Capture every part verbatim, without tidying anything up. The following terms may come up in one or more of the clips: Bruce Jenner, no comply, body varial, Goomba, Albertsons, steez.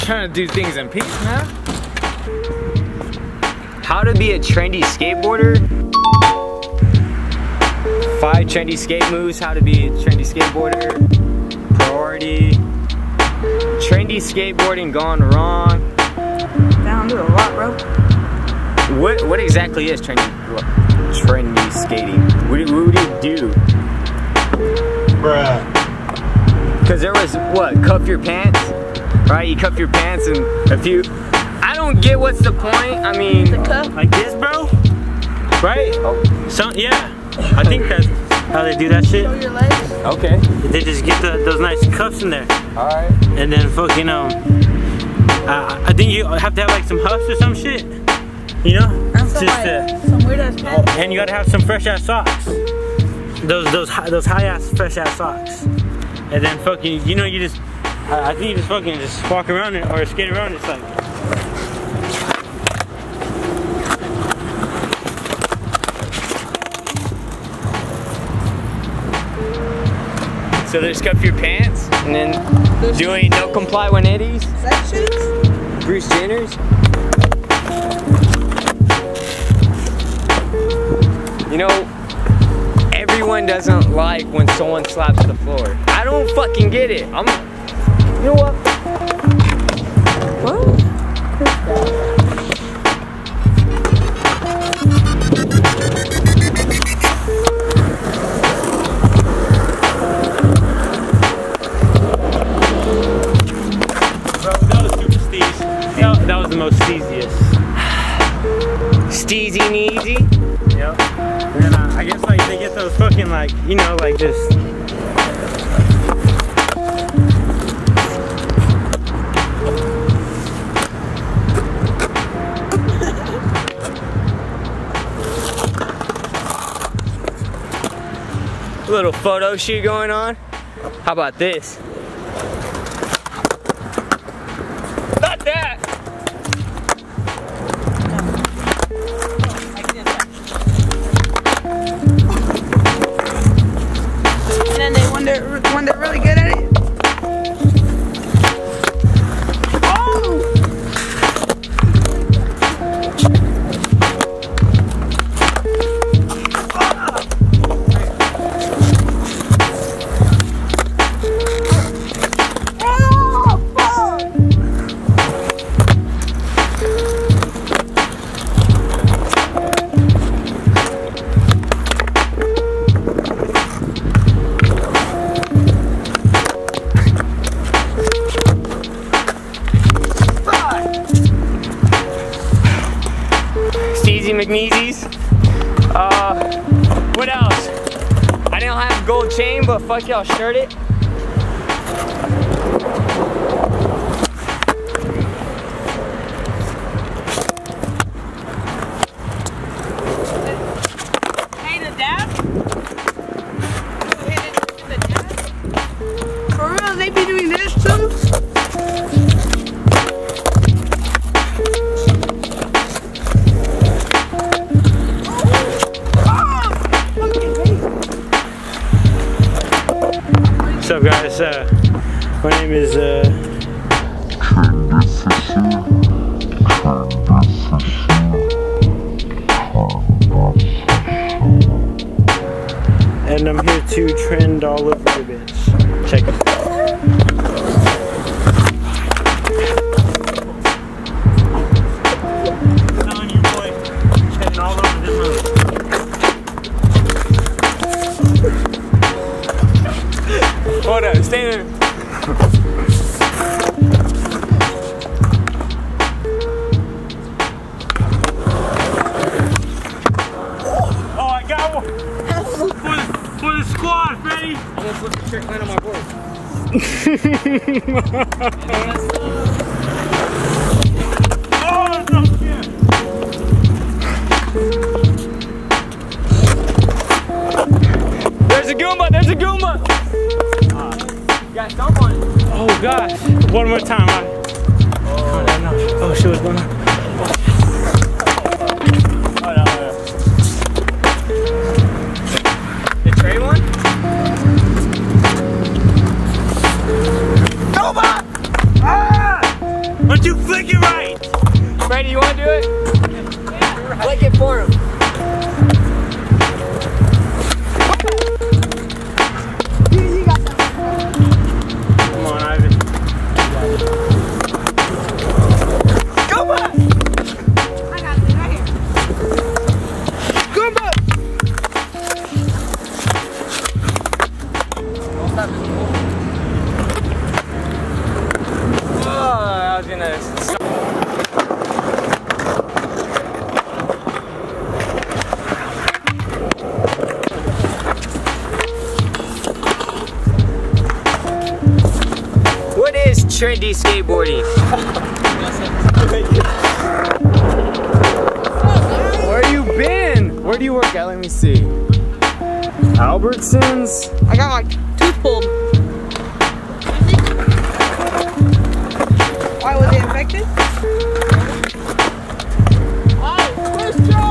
Trying to do things in peace, man. How to be a trendy skateboarder? Five trendy skate moves, how to be a trendy skateboarder. Priority. Trendy skateboarding gone wrong. Down to a lot, bro. What, what exactly is trendy, trendy skating? What do, what do you do? Bruh. Cause there was, what, cuff your pants? Right, you cuff your pants and a few. I don't get what's the point. I mean, the cuff. Like this, bro. Right? Oh. So yeah, I think that's how they do that shit. Show your legs. Okay. They just get the, those nice cuffs in there. All right. And then fucking um, uh, I think you have to have like some huffs or some shit. You know? That's just like, uh, some weird ass pants. And you gotta have some fresh ass socks. Those those those high ass fresh ass socks. And then fucking, you know, you just. I think you just fucking just walk around it or skate around it. It's like. So they just cuff your pants and then doing no comply one eighties. Is that shit? Bruce Jenner's. You know, everyone doesn't like when someone slaps the floor. I don't fucking get it. I'm. You know what? What? Bro, that was super steez. That, that was the most steeziest. Steezy and easy? Yep. And uh, I guess like they get those fucking like, you know, like this. Little photo shoot going on. How about this? Not that! And then they, when they're, when they're really good at it. McNeesies. Uh, what else? I don't have a gold chain, but fuck y'all, shirt it. Hey, the dab? You hit it in the dab? For real, they be doing this too? What's up, guys? Uh, my name is uh, and I'm here to trend all over the bitch. Check it out. Hold up, stay there. Oh, I got one. For the, for the squad, Freddy. I almost left the trick line on my board. Oh, it's up here. There's a Goomba, there's a Goomba. Got someone. God. One more time. Right? Oh, no, no. Oh, shit, what's going on? Oh, no, no. The tray one? Nova! Ah! Don't you flick it right? Brady, you want to do it? Yeah, right. Flick it for him. Trendy skateboarding. Where you been? Where do you work at? Let me see. Albertsons. I got my tooth pulled. Why was it infected? Oh, first try,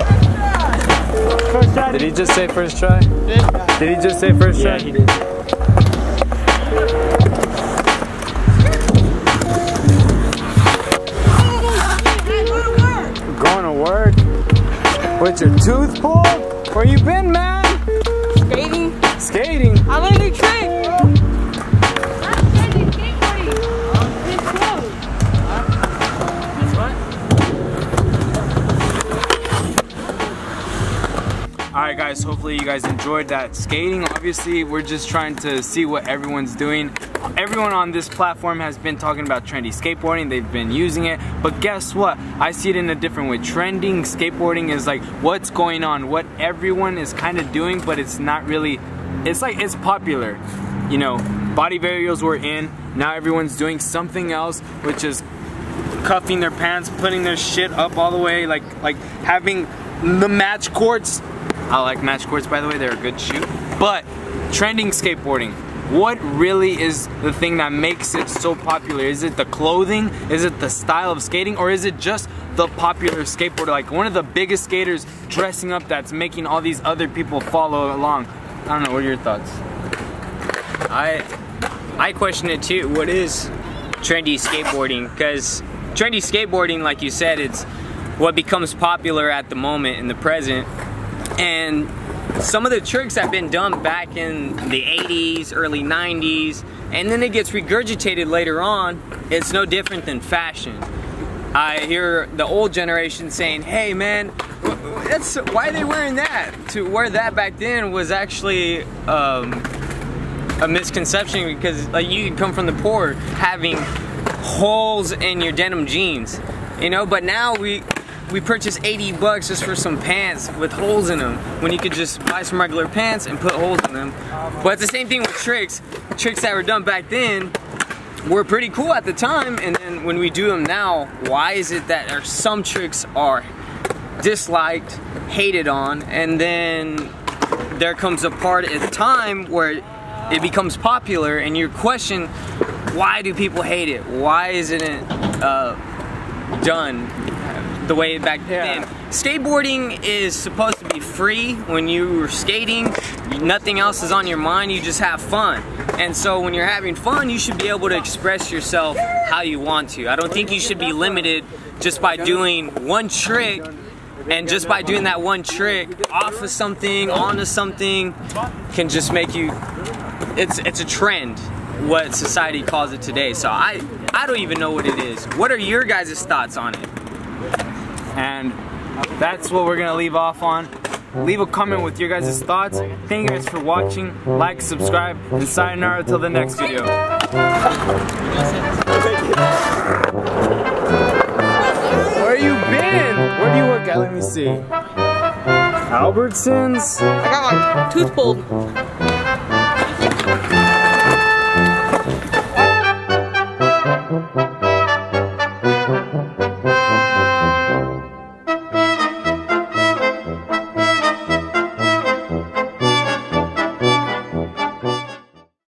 Friday! First try! First try. Did he just say first try? Yeah. Did he just say first try? Yeah, he did. With your tooth pulled? Where you been, man? Skating. Skating? I learned a trick, bro. I'm trendy skateboarding. It's close. What? Alright guys, hopefully you guys enjoyed that skating. Obviously, we're just trying to see what everyone's doing. Everyone on this platform has been talking about trendy skateboarding, they've been using it, but guess what? I see it in a different way. Trending skateboarding is like what's going on, what everyone is kind of doing, but it's not really, it's like, it's popular. You know, body varials were in, now everyone's doing something else, which is cuffing their pants, putting their shit up all the way, like, like having the match courts. I like match courts, by the way, they're a good shoe. But trending skateboarding. What really is the thing that makes it so popular? Is it the clothing? Is it the style of skating? Or is it just the popular skateboarder? Like one of the biggest skaters dressing up that's making all these other people follow along. I don't know, what are your thoughts? I I question it too. What is trendy skateboarding? Because trendy skateboarding, like you said, it's what becomes popular at the moment in the present. And some of the tricks have been done back in the eighties, early nineties, and then it gets regurgitated later on. It's no different than fashion. I hear the old generation saying, hey man, that's, why are they wearing that? To wear that back then was actually um, a misconception, because like, you come from the poor having holes in your denim jeans, you know, but now we We purchased eighty bucks just for some pants with holes in them, when you could just buy some regular pants and put holes in them. But it's the same thing with tricks. Tricks that were done back then were pretty cool at the time, and then when we do them now, why is it that there, some tricks are disliked, hated on, and then there comes a part at the time where it becomes popular and you question, why do people hate it? Why isn't it uh, done the way back then? Yeah. Skateboarding is supposed to be free. When you're skating, nothing else is on your mind, you just have fun. And so when you're having fun, you should be able to express yourself how you want to. I don't think you should be limited just by doing one trick, and just by doing that one trick off of something, onto something, can just make you, it's, it's a trend, what society calls it today. So I, I don't even know what it is. What are your guys' thoughts on it? And that's what we're gonna leave off on. Leave a comment with your guys' thoughts. Thank you guys for watching. Like, subscribe, and sayonara till the next video. Where you been? Where do you work at? Let me see. Albertsons? I got my tooth pulled.